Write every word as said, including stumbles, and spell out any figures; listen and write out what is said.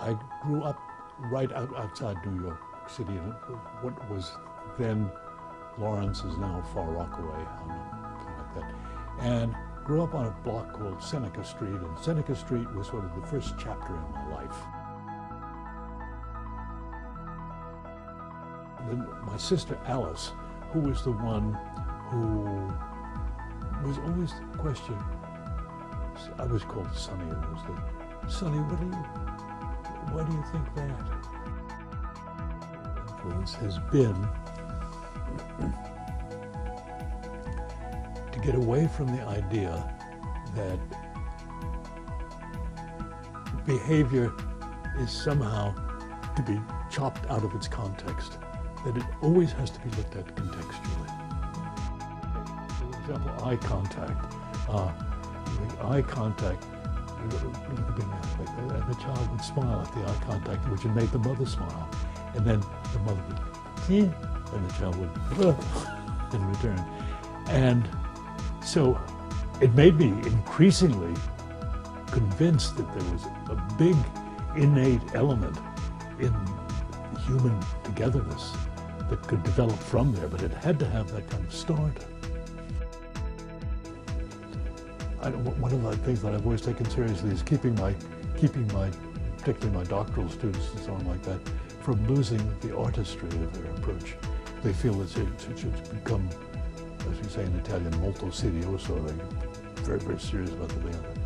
I grew up right outside New York City, in what was then Lawrence, is now Far Rockaway, I don't know, something like that. And grew up on a block called Seneca Street, and Seneca Street was sort of the first chapter in my life. Then my sister Alice, who was the one who was always the question, I was called Sonny, and it was like, Sonny, what do you, why do you think that? Influence has been to get away from the idea that behavior is somehow to be chopped out of its context, that it always has to be looked at contextually. For example, eye contact. Uh, eye contact, and the child would smile at the eye contact, which would make the mother smile. And then the mother would, see? And the child would, oh, in return. And so it made me increasingly convinced that there was a big innate element in human togetherness that could develop from there, but it had to have that kind of start. I, one of the things that I've always taken seriously is keeping my, keeping my, particularly my doctoral students and so on like that, from losing the artistry of their approach. They feel it's, it's, it's become, as we say in Italian, molto serioso. They're very, very serious about the thing.